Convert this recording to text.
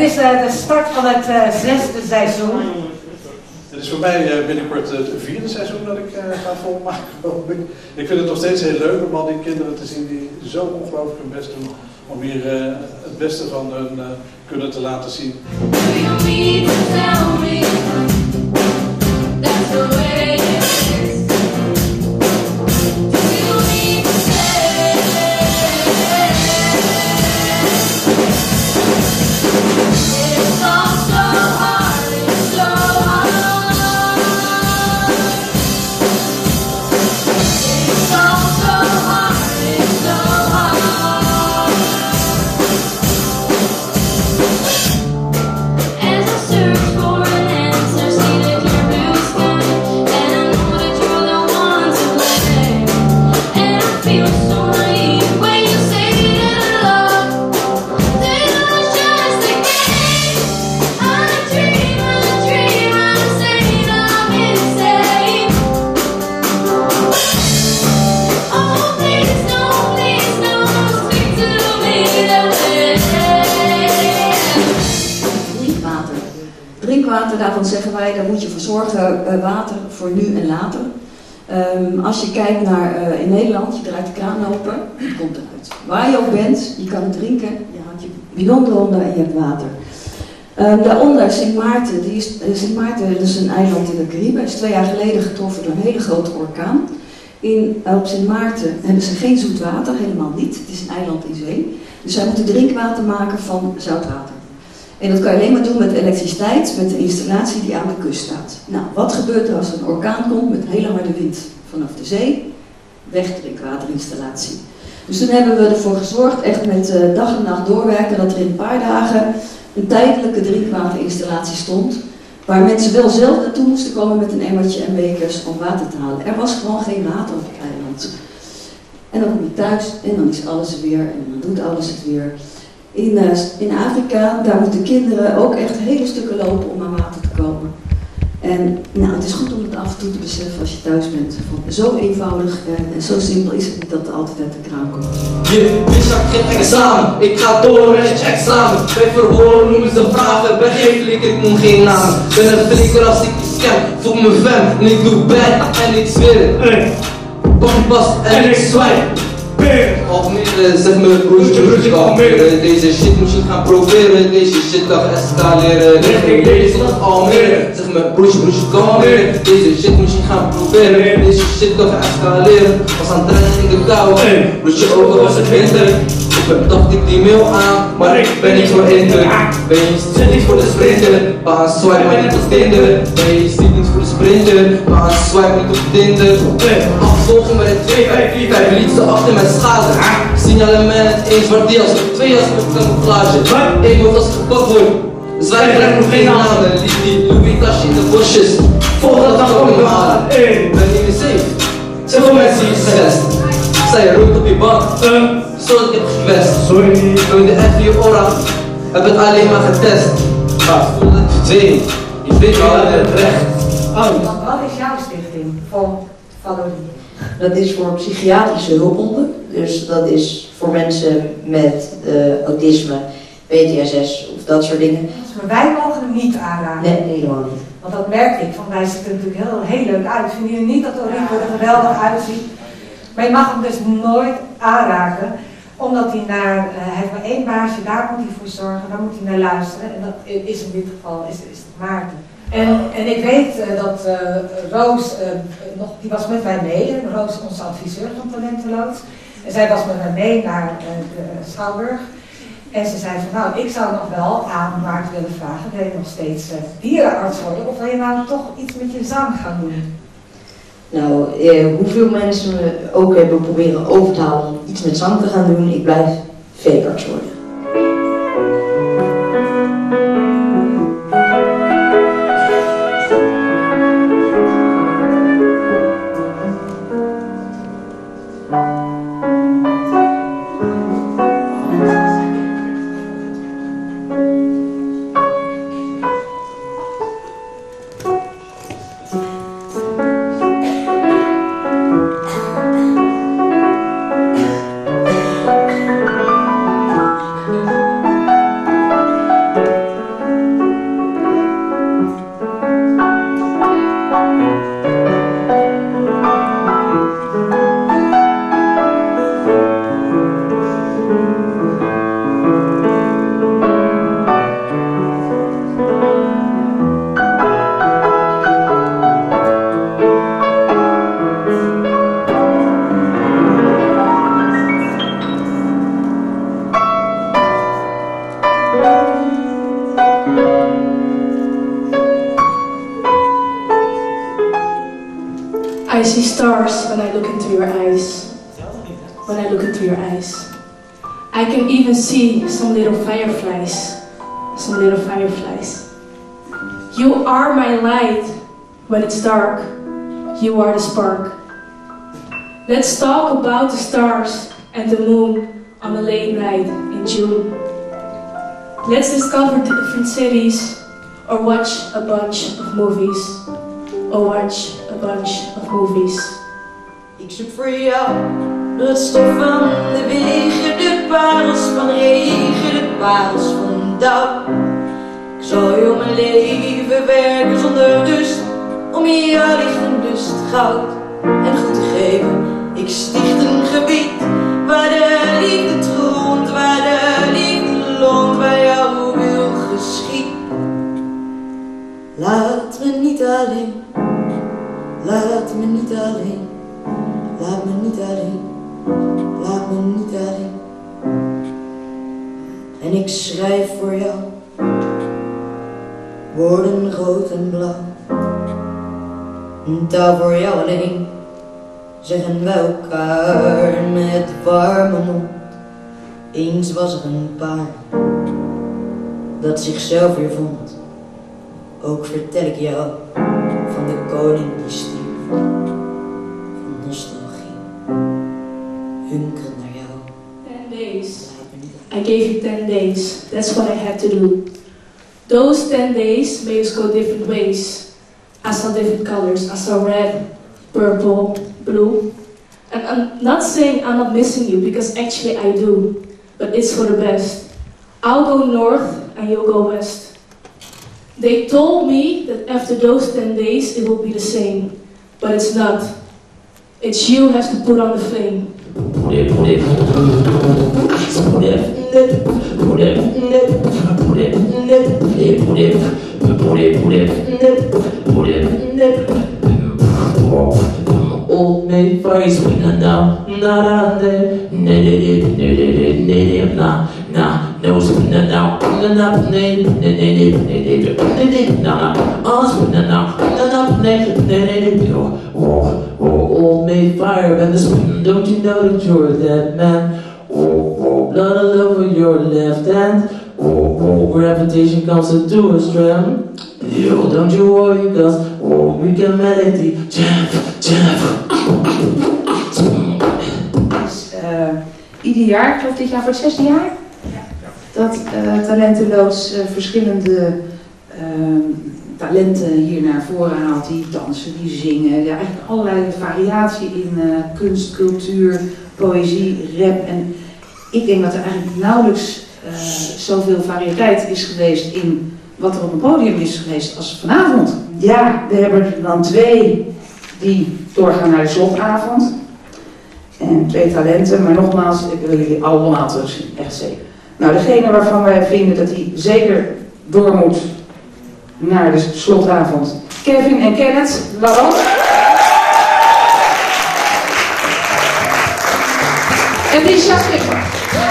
Het is de start van het zesde seizoen. Het is voor mij binnenkort het vierde seizoen dat ik ga volmaken. Ik vind het nog steeds heel leuk om al die kinderen te zien die zo ongelooflijk hun best doen om hier het beste van hun kunnen te laten zien. Drinkwater, daarvan zeggen wij, daar moet je voor zorgen, water voor nu en later. Als je kijkt naar in Nederland, je draait de kraan open, het komt eruit. Waar je ook bent, je kan het drinken, je haalt je bidon eronder en je hebt water. Daaronder Sint Maarten, dat is een eiland in de Cariben, is 2 jaar geleden getroffen door een hele grote orkaan. Op Sint Maarten hebben ze geen zoet water, helemaal niet, het is een eiland in zee. Dus zij moeten drinkwater maken van zoutwater. En dat kan je alleen maar doen met elektriciteit, met de installatie die aan de kust staat. Nou, wat gebeurt er als een orkaan komt met hele harde wind? Vanaf de zee, weg drinkwaterinstallatie. Dus toen hebben we ervoor gezorgd, echt met dag en nacht doorwerken, dat er in een paar dagen een tijdelijke drinkwaterinstallatie stond. Waar mensen wel zelf naartoe moesten komen met een emmertje en bekers om water te halen. Er was gewoon geen water op het eiland. En dan kom je thuis en dan is alles weer en dan doet alles het weer. In Afrika, daar moeten kinderen ook echt hele stukken lopen om aan water te komen. En nou, het is goed om het af en toe te beseffen als je thuis bent. Want zo eenvoudig en zo simpel is het niet dat er altijd uit de kraan komt. Je zakt geen examen, ik ga door en ik examen. Bij verhoor noemen ze vragen, bij geen flik, ik noem geen naam. Ben een flikker als ik iets ken, voel me fan. En ik doe bijna en ik zweer. Kompas en ik zwijg. Of niet, zet mijn broertje af. Deze shit moet je gaan proberen. Deze shit gaat escaleren. Richting deze stad Almere. Zeg mijn broertje kom weer. Deze shit moet je gaan proberen. Deze shit gaat escaleren. Was aan het rennen in de touw. Broertje ogen was het winter. Ik dacht ik die mail aan, maar ik ben niet voor inter. Ben je zit niet voor de sprinter. Waar swipe maar niet op Tinder. Ben je zit niet voor de sprinter. Waar swipe niet op Tinder. Afvolgen met het 2-5-4-5. Liefste achter met schade. Signalement 1 zwart jas, 2 jas op camouflage. 1 wordt als gepakt wordt. Zwijf krijgt nog geen handen. Lief die Louis tasje in de bosjes. Volgende dag kom ik me halen. Ben niet meer safe. Zoveel mensen hier zest. Zij roept op je bank. Zodat ik heb gewest. Sorry. Toen de F je aura heb het alleen maar getest. Maar voelde het twee. Ik weet wel het recht. Wat is jouw stichting van Valerie? Dat is voor psychiatrische hulphonden. Dus dat is voor mensen met autisme, PTSS of dat soort dingen. Maar wij mogen hem niet aanraken. Nee, helemaal niet. Want dat merk ik. Van mij ziet het natuurlijk heel leuk uit. Vinden jullie niet dat Orlando er geweldig uitziet? Maar je mag hem dus nooit aanraken, omdat hij naar, hij heeft maar 1 baasje, daar moet hij voor zorgen, daar moet hij naar luisteren. En dat is in dit geval, is het Maarten. En ik weet dat Roos, die was met mij mee, Roos is onze adviseur van Talenteloos. En zij was met mij mee naar de Schouwburg. En ze zei van, nou, ik zou nog wel aan Maarten willen vragen, wil je nog steeds dierenarts worden? Of wil je nou toch iets met je zang gaan doen? Nou, hoeveel mensen we ook hebben proberen over te halen om iets met zang te gaan doen, ik blijf veearts worden. I see stars when I look into your eyes. When I look into your eyes. I can even see some little fireflies. Some little fireflies. You are my light when it's dark. You are the spark. Let's talk about the stars and the moon on a late night in June. Let's discover the different cities, or watch a bunch of movies. Or watch a bunch of movies. Ik zoek voor jou het stof van de wegen, de parels van regen, de parels van dauw. Ik zal je om mijn leven werken zonder rust, om je jou licht en lust, goud en goed te geven. Ik sticht een gebied waar de liefde troont, waar de liefde loont, waar jouw wil geschiet. Laat me niet alleen, laat me niet alleen, laat me niet alleen, laat me niet alleen. En ik schrijf voor jou, woorden rood en blauw. Een taal voor jou alleen, zeggen wij elkaar met warme mond. Eens was er een paar, dat zichzelf weer vond. Ook vertel ik jou van de koning die stierf, van nostalgie, hunkeren naar jou. 10 days. I gave you 10 days. That's what I had to do. Those 10 days made us go different ways. I saw different colors. I saw red, purple, blue. And I'm not saying I'm not missing you, because actually I do. But it's for the best. I'll go north and you'll go west. They told me that after those 10 days it will be the same, but it's not. It's you who has to put on the flame. Old man face when I know, not on there. Nah. Nose with the now, and up name, and it all made fire by the spring. Don't you know that you're that man? Blood all over your left hand. Gravitation comes into a strum. Don't you worry, cause we can melody. Ieder jaar, ik geloof dit jaar voor het 6e jaar, dat Talenteloos verschillende talenten hier naar voren haalt, die dansen, die zingen, ja, eigenlijk allerlei variatie in kunst, cultuur, poëzie, rap. En ik denk dat er eigenlijk nauwelijks zoveel variëteit is geweest in wat er op het podium is geweest als vanavond. Ja, we hebben er dan 2 die doorgaan naar de slotavond en 2 talenten, maar nogmaals, ik wil jullie allemaal terugzien, echt zeker. Nou, degene waarvan wij vinden dat hij zeker door moet naar de slotavond. Kevin en Kenneth, waarom? En die Richard Schipper.